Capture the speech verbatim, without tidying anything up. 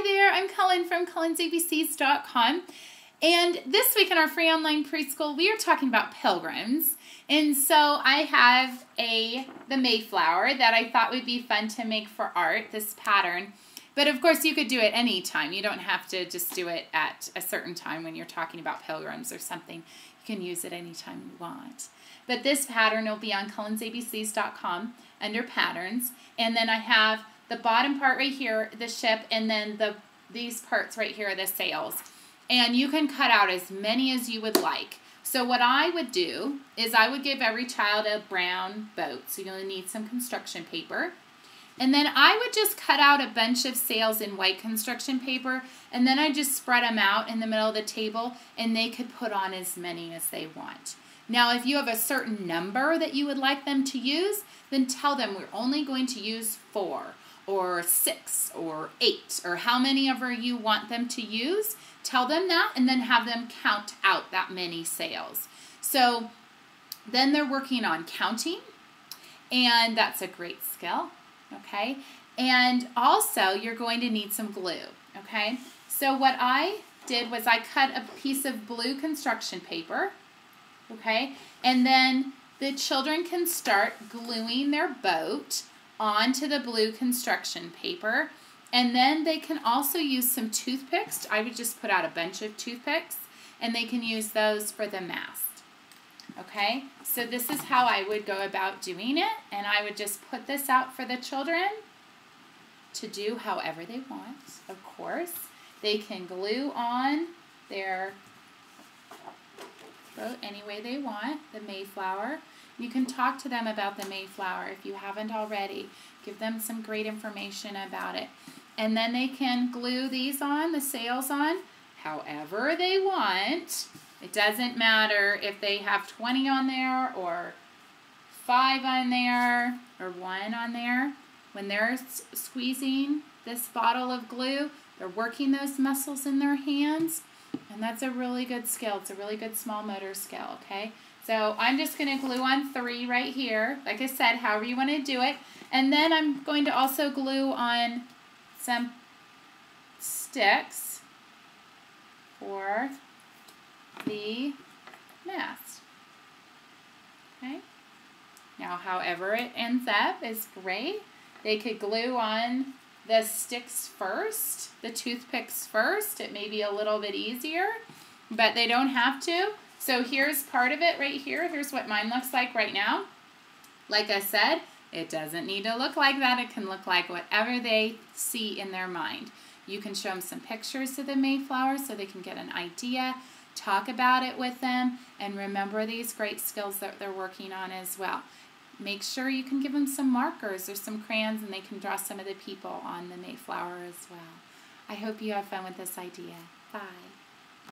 Hi there, I'm Cullen from Cullen's A B Cs dot com, and this week in our free online preschool we are talking about pilgrims. And so I have a the Mayflower that I thought would be fun to make for art, this pattern. But of course you could do it any time. You don't have to just do it at a certain time when you're talking about pilgrims or something. You can use it anytime you want. But this pattern will be on Cullen's A B Cs dot com under patterns, and then I have the bottom part right here, the ship, and then the these parts right here are the sails. And you can cut out as many as you would like. So what I would do is I would give every child a brown boat. So you're going to need some construction paper. And then I would just cut out a bunch of sails in white construction paper, and then I just spread them out in the middle of the table, and they could put on as many as they want. Now, if you have a certain number that you would like them to use, then tell them we're only going to use four or six or eight or how many ever you want them to use. Tell them that, and then have them count out that many sails. So then they're working on counting, and that's a great skill, okay? And also you're going to need some glue, okay? So what I did was I cut a piece of blue construction paper, okay? And then the children can start gluing their boat onto the blue construction paper. And then they can also use some toothpicks. I would just put out a bunch of toothpicks, and they can use those for the mast. Okay, so this is how I would go about doing it, and I would just put this out for the children to do however they want, of course. They can glue on their boat any way they want, the Mayflower. You can talk to them about the Mayflower if you haven't already. Give them some great information about it. And then they can glue these on, the sails on, however they want. It doesn't matter if they have twenty on there or five on there or one on there. When they're squeezing this bottle of glue, they're working those muscles in their hands. And that's a really good skill. It's a really good small motor skill, okay? So I'm just going to glue on three right here, like I said, however you want to do it. And then I'm going to also glue on some sticks for the mast. Okay. Now, however it ends up is great. They could glue on the sticks first, the toothpicks first. It may be a little bit easier, but they don't have to. So here's part of it right here. Here's what mine looks like right now. Like I said, it doesn't need to look like that. It can look like whatever they see in their mind. You can show them some pictures of the Mayflower so they can get an idea, talk about it with them, and remember these great skills that they're working on as well. Make sure you can give them some markers or some crayons, and they can draw some of the people on the Mayflower as well. I hope you have fun with this idea. Bye.